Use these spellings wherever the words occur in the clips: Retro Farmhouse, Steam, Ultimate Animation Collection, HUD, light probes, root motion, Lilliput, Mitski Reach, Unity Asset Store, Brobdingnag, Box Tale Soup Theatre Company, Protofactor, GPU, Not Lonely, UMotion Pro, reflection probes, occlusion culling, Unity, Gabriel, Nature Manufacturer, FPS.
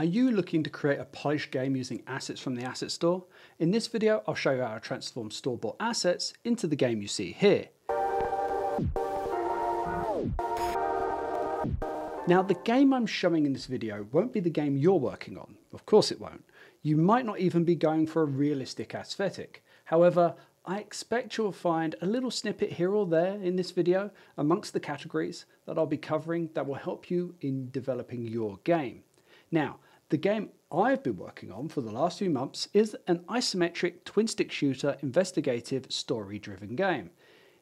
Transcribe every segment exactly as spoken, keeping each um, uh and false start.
Are you looking to create a polished game using assets from the Asset Store? In this video, I'll show you how to transform store-bought assets into the game you see here. Now, the game I'm showing in this video won't be the game you're working on. Of course it won't. You might not even be going for a realistic aesthetic. However, I expect you'll find a little snippet here or there in this video amongst the categories that I'll be covering that will help you in developing your game. Now, the game I've been working on for the last few months is an isometric twin-stick shooter investigative story-driven game.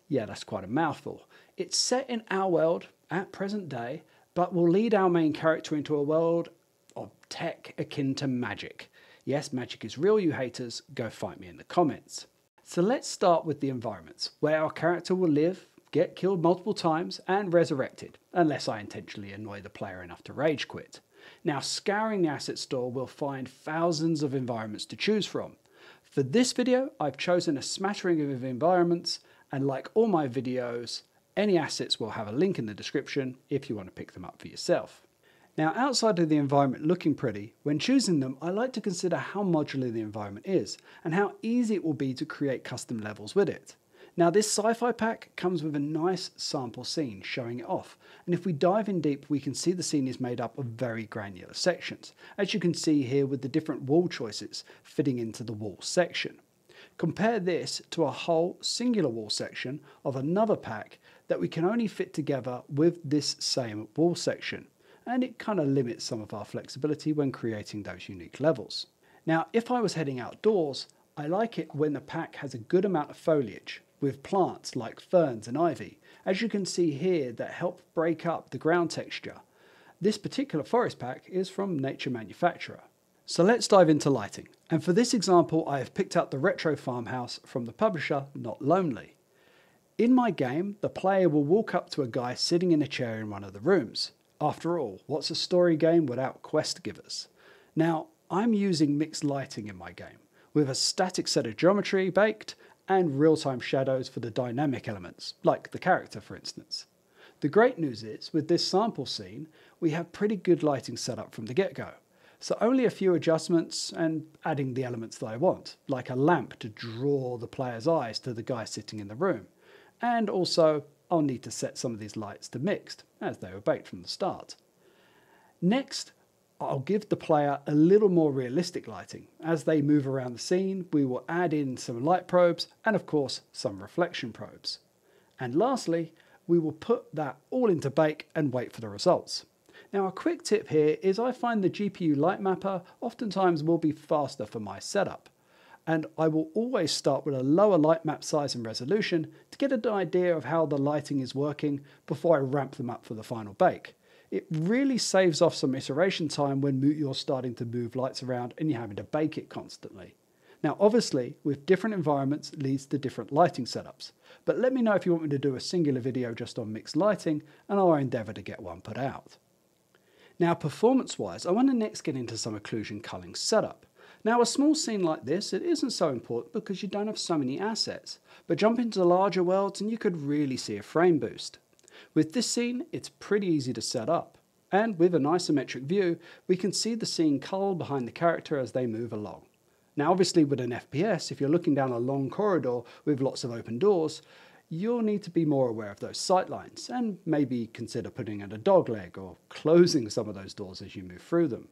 Yeah, that's quite a mouthful. It's set in our world at present day, but will lead our main character into a world of tech akin to magic. Yes, magic is real, you haters. Go fight me in the comments. So let's start with the environments, where our character will live, get killed multiple times, and resurrected, unless I intentionally annoy the player enough to rage quit. Now, scouring the Asset Store will find thousands of environments to choose from. For this video, I've chosen a smattering of environments, and like all my videos, any assets will have a link in the description if you want to pick them up for yourself. Now, outside of the environment looking pretty, when choosing them, I like to consider how modular the environment is and how easy it will be to create custom levels with it. Now, this sci-fi pack comes with a nice sample scene showing it off, and if we dive in deep, we can see the scene is made up of very granular sections, as you can see here with the different wall choices fitting into the wall section. Compare this to a whole singular wall section of another pack that we can only fit together with this same wall section. And it kind of limits some of our flexibility when creating those unique levels. Now, if I was heading outdoors, I like it when the pack has a good amount of foliage with plants like ferns and ivy, as you can see here, that help break up the ground texture. This particular forest pack is from Nature Manufacturer. So let's dive into lighting. And for this example, I have picked out the retro farmhouse from the publisher Not Lonely. In my game, the player will walk up to a guy sitting in a chair in one of the rooms. After all, what's a story game without quest givers? Now, I'm using mixed lighting in my game, with a static set of geometry baked and real-time shadows for the dynamic elements, like the character for instance. The great news is, with this sample scene, we have pretty good lighting set up from the get-go, so only a few adjustments and adding the elements that I want, like a lamp to draw the player's eyes to the guy sitting in the room, and also I'll need to set some of these lights to mixed, as they were baked from the start. Next, I'll give the player a little more realistic lighting. As they move around the scene, we will add in some light probes and of course some reflection probes. And lastly, we will put that all into bake and wait for the results. Now, a quick tip here is I find the G P U light mapper oftentimes will be faster for my setup. And I will always start with a lower light map size and resolution to get an idea of how the lighting is working before I ramp them up for the final bake. It really saves off some iteration time when you're starting to move lights around and you're having to bake it constantly. Now, obviously, with different environments leads to different lighting setups, but let me know if you want me to do a singular video just on mixed lighting and I'll endeavour to get one put out. Now, performance-wise, I want to next get into some occlusion culling setup. Now, a small scene like this, it isn't so important because you don't have so many assets, but jump into larger worlds and you could really see a frame boost. With this scene, it's pretty easy to set up, and with an isometric view, we can see the scene cull behind the character as they move along. Now, obviously with an F P S, if you're looking down a long corridor with lots of open doors, you'll need to be more aware of those sightlines and maybe consider putting in a dog leg or closing some of those doors as you move through them.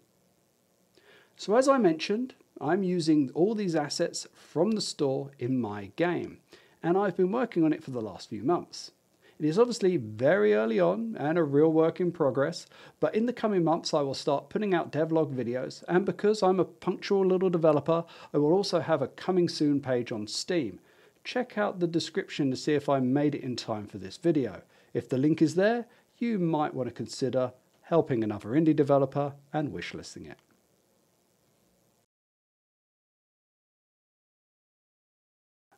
So as I mentioned, I'm using all these assets from the store in my game, and I've been working on it for the last few months. It is obviously very early on and a real work in progress, but in the coming months I will start putting out devlog videos, and because I'm a punctual little developer, I will also have a coming soon page on Steam. Check out the description to see if I made it in time for this video. If the link is there, you might want to consider helping another indie developer and wishlisting it.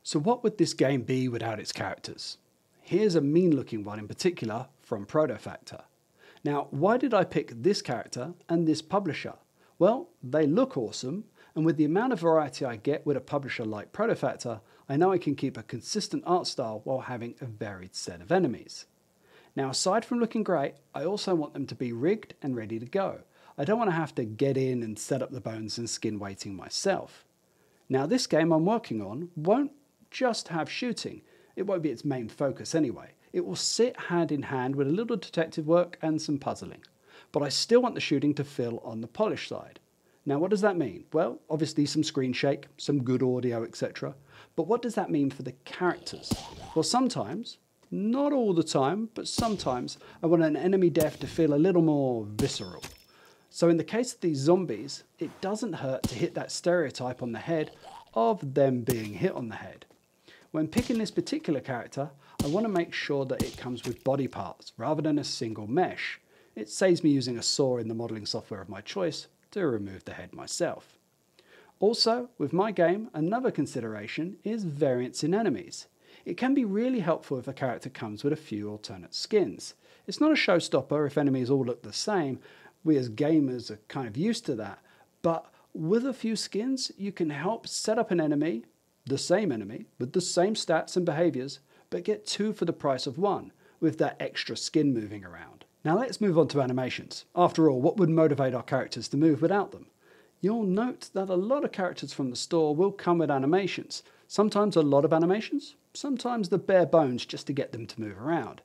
So what would this game be without its characters? Here's a mean looking one in particular from Protofactor. Now, why did I pick this character and this publisher? Well, they look awesome, and with the amount of variety I get with a publisher like Protofactor, I know I can keep a consistent art style while having a varied set of enemies. Now, aside from looking great, I also want them to be rigged and ready to go. I don't want to have to get in and set up the bones and skin weighting myself. Now this game I'm working on won't just have shooting, it won't be its main focus anyway. It will sit hand in hand with a little detective work and some puzzling. But I still want the shooting to fill on the polish side. Now what does that mean? Well, obviously some screen shake, some good audio, et cetera. But what does that mean for the characters? Well, sometimes, not all the time, but sometimes I want an enemy death to feel a little more visceral. So in the case of these zombies, it doesn't hurt to hit that stereotype on the head of them being hit on the head. When picking this particular character, I want to make sure that it comes with body parts rather than a single mesh. It saves me using a saw in the modeling software of my choice to remove the head myself. Also, with my game, another consideration is variance in enemies. It can be really helpful if a character comes with a few alternate skins. It's not a showstopper if enemies all look the same. We as gamers are kind of used to that, but with a few skins, you can help set up an enemy, the same enemy, with the same stats and behaviors, but get two for the price of one, with that extra skin moving around. Now let's move on to animations. After all, what would motivate our characters to move without them? You'll note that a lot of characters from the store will come with animations. Sometimes a lot of animations, sometimes the bare bones just to get them to move around.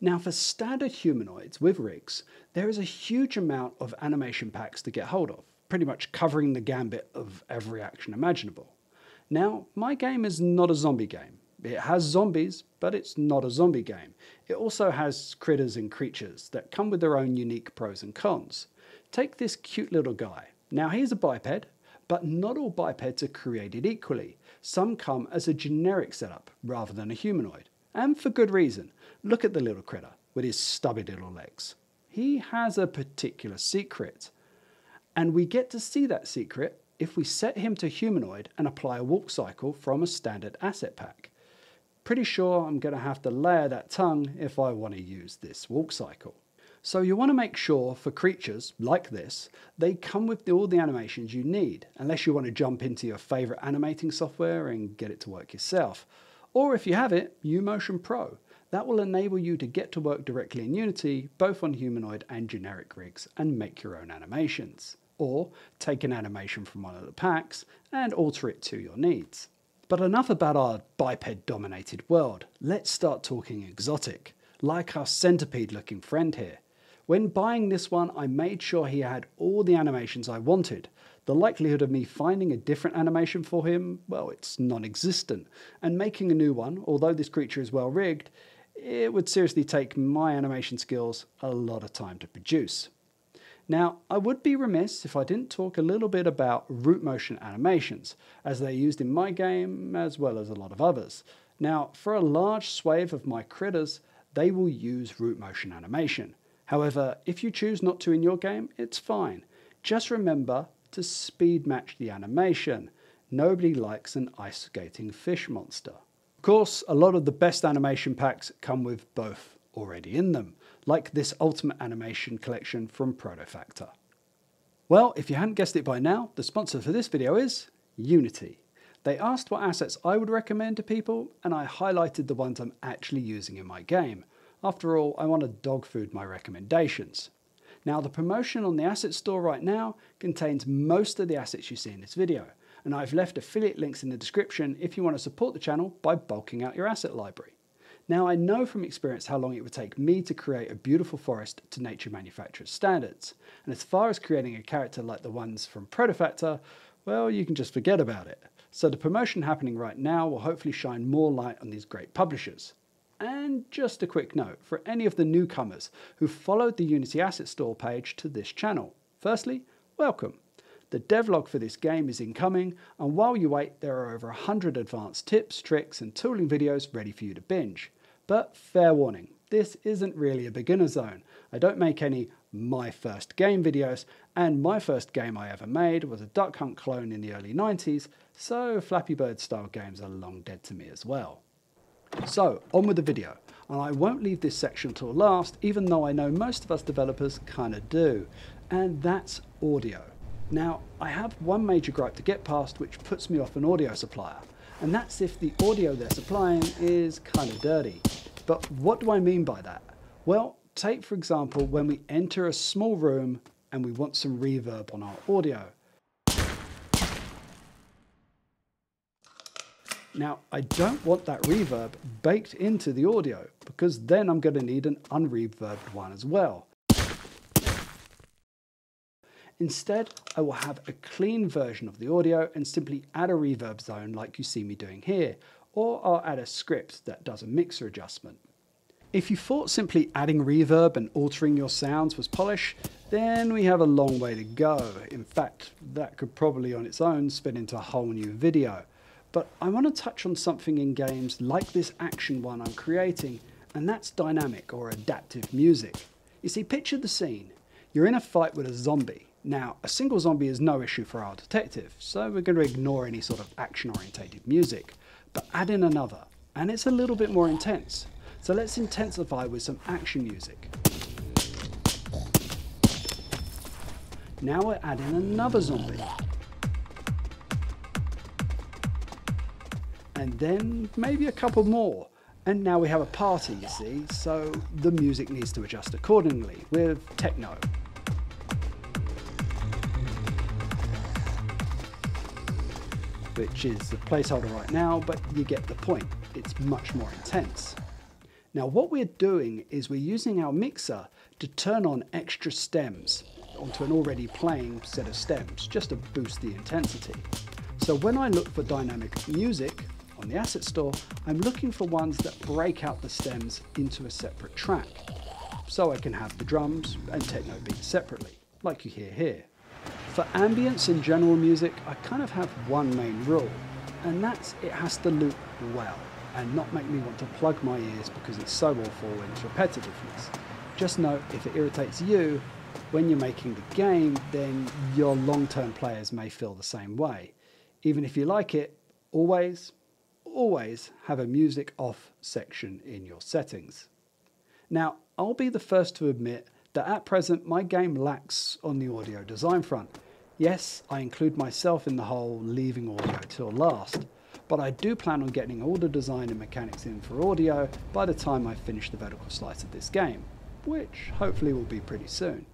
Now for standard humanoids with rigs, there is a huge amount of animation packs to get hold of, pretty much covering the gambit of every action imaginable. Now, my game is not a zombie game. It has zombies, but it's not a zombie game. It also has critters and creatures that come with their own unique pros and cons. Take this cute little guy. Now he's a biped, but not all bipeds are created equally. Some come as a generic setup rather than a humanoid. And for good reason. Look at the little critter with his stubby little legs. He has a particular secret. And we get to see that secret if we set him to humanoid and apply a walk cycle from a standard asset pack. Pretty sure I'm going to have to layer that tongue if I want to use this walk cycle. So you want to make sure for creatures like this, they come with all the animations you need, unless you want to jump into your favorite animating software and get it to work yourself. Or if you have it, U Motion Pro. That will enable you to get to work directly in Unity, both on humanoid and generic rigs, and make your own animations. Or take an animation from one of the packs and alter it to your needs. But enough about our biped-dominated world. Let's start talking exotic, like our centipede-looking friend here. When buying this one, I made sure he had all the animations I wanted. The likelihood of me finding a different animation for him, well, it's non-existent. And making a new one, although this creature is well-rigged, it would seriously take my animation skills a lot of time to produce. Now, I would be remiss if I didn't talk a little bit about root motion animations, as they're used in my game as well as a lot of others. Now, for a large swathe of my critters, they will use root motion animation. However, if you choose not to in your game, it's fine. Just remember to speed match the animation. Nobody likes an ice skating fish monster. Of course, a lot of the best animation packs come with both already in them, like this Ultimate Animation Collection from Protofactor. Well, if you hadn't guessed it by now, the sponsor for this video is Unity. They asked what assets I would recommend to people, and I highlighted the ones I'm actually using in my game. After all, I want to dog food my recommendations. Now, the promotion on the Asset Store right now contains most of the assets you see in this video, and I've left affiliate links in the description if you want to support the channel by bulking out your asset library. Now, I know from experience how long it would take me to create a beautiful forest to Nature Manufacturer's standards. And as far as creating a character like the ones from Protofactor, well, you can just forget about it. So the promotion happening right now will hopefully shine more light on these great publishers. And just a quick note for any of the newcomers who followed the Unity Asset Store page to this channel. Firstly, welcome. The devlog for this game is incoming, and while you wait, there are over one hundred advanced tips, tricks, and tooling videos ready for you to binge. But fair warning, this isn't really a beginner zone. I don't make any my first game videos, and my first game I ever made was a duck hunt clone in the early nineties, so Flappy Bird style games are long dead to me as well. So, on with the video, and I won't leave this section till last, even though I know most of us developers kinda do, and that's audio. Now, I have one major gripe to get past which puts me off an audio supplier, and that's if the audio they're supplying is kind of dirty. But what do I mean by that? Well, take for example when we enter a small room and we want some reverb on our audio. Now, I don't want that reverb baked into the audio, because then I'm going to need an unreverbed one as well. Instead, I will have a clean version of the audio and simply add a reverb zone like you see me doing here, or I'll add a script that does a mixer adjustment. If you thought simply adding reverb and altering your sounds was polish, then we have a long way to go. In fact, that could probably on its own spin into a whole new video. But I want to touch on something in games like this action one I'm creating, and that's dynamic or adaptive music. You see, picture the scene. You're in a fight with a zombie. Now, a single zombie is no issue for our detective, so we're going to ignore any sort of action-orientated music. But add in another, and it's a little bit more intense. So let's intensify with some action music. Now we're adding another zombie. And then maybe a couple more. And now we have a party, you see, so the music needs to adjust accordingly with techno. Which is the placeholder right now, but you get the point. It's much more intense. Now what we're doing is we're using our mixer to turn on extra stems onto an already playing set of stems, just to boost the intensity. So when I look for dynamic music on the Asset Store, I'm looking for ones that break out the stems into a separate track, so I can have the drums and techno beats separately, like you hear here. For ambience and general music, I kind of have one main rule, and that's it has to loop well and not make me want to plug my ears because it's so awful in its repetitiveness. Just know if it irritates you when you're making the game, then your long-term players may feel the same way. Even if you like it, always, always have a music off section in your settings. Now, I'll be the first to admit that at present my game lacks on the audio design front. Yes, I include myself in the whole leaving audio till last, but I do plan on getting all the design and mechanics in for audio by the time I finish the vertical slice of this game, which hopefully will be pretty soon.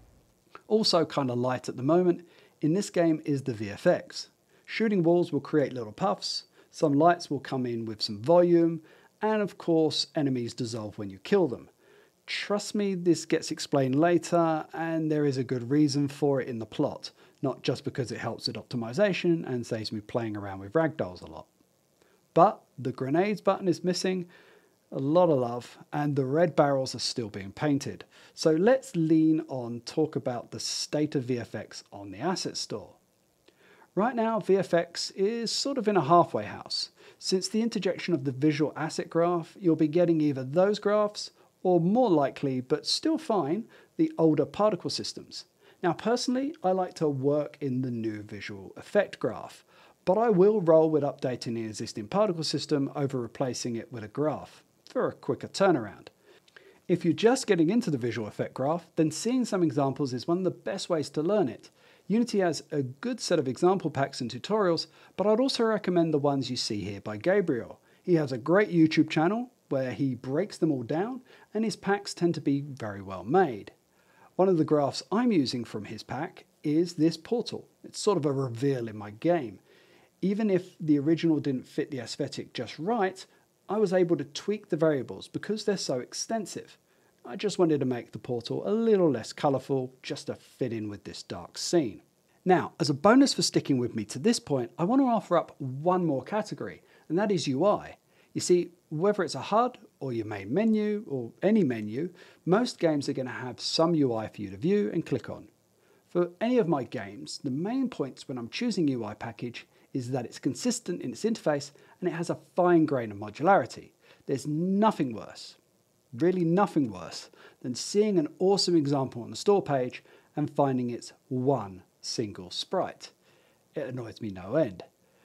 Also kind of light at the moment in this game is the V F X. Shooting walls will create little puffs, some lights will come in with some volume, and of course enemies dissolve when you kill them. Trust me, this gets explained later, and there is a good reason for it in the plot, not just because it helps with optimization and saves me playing around with ragdolls a lot. But the grenades button is missing, a lot of love, and the red barrels are still being painted. So let's lean on talk about the state of V F X on the Asset Store. Right now, V F X is sort of in a halfway house. Since the interjection of the visual asset graph, you'll be getting either those graphs or more likely, but still fine, the older particle systems. Now personally, I like to work in the new visual effect graph, but I will roll with updating the existing particle system over replacing it with a graph for a quicker turnaround. If you're just getting into the visual effect graph, then seeing some examples is one of the best ways to learn it. Unity has a good set of example packs and tutorials, but I'd also recommend the ones you see here by Gabriel. He has a great YouTube channel, where he breaks them all down, and his packs tend to be very well made. One of the graphs I'm using from his pack is this portal. It's sort of a reveal in my game. Even if the original didn't fit the aesthetic just right, I was able to tweak the variables because they're so extensive. I just wanted to make the portal a little less colourful, just to fit in with this dark scene. Now, as a bonus for sticking with me to this point, I want to offer up one more category, and that is U I. You see, whether it's a H U D or your main menu or any menu, most games are going to have some U I for you to view and click on. For any of my games, the main points when I'm choosing U I package is that it's consistent in its interface and it has a fine grain of modularity. There's nothing worse, really nothing worse, than seeing an awesome example on the store page and finding it's one single sprite. It annoys me no end.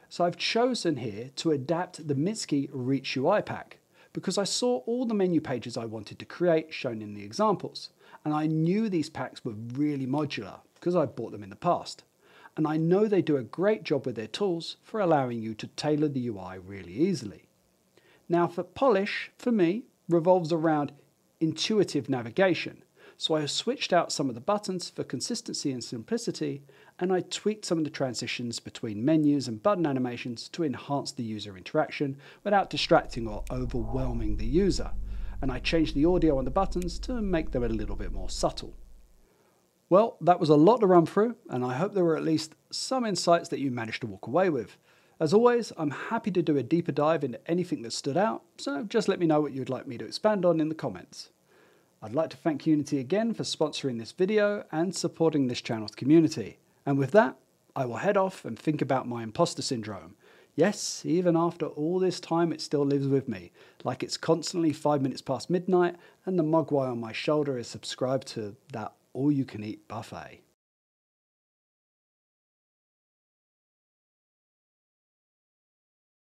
So I've chosen here to adapt the Mitski Reach U I pack because I saw all the menu pages I wanted to create shown in the examples, and I knew these packs were really modular because I bought them in the past, and I know they do a great job with their tools for allowing you to tailor the U I really easily. Now for polish, for me, revolves around intuitive navigation, So I switched out some of the buttons for consistency and simplicity, and I tweaked some of the transitions between menus and button animations to enhance the user interaction without distracting or overwhelming the user. And I changed the audio on the buttons to make them a little bit more subtle. Well, that was a lot to run through, and I hope there were at least some insights that you managed to walk away with. As always, I'm happy to do a deeper dive into anything that stood out, so just let me know what you'd like me to expand on in the comments. I'd like to thank Unity again for sponsoring this video and supporting this channel's community. And with that, I will head off and think about my imposter syndrome. Yes, even after all this time, it still lives with me, like it's constantly five minutes past midnight and the mogwai on my shoulder is subscribed to that all-you-can-eat buffet.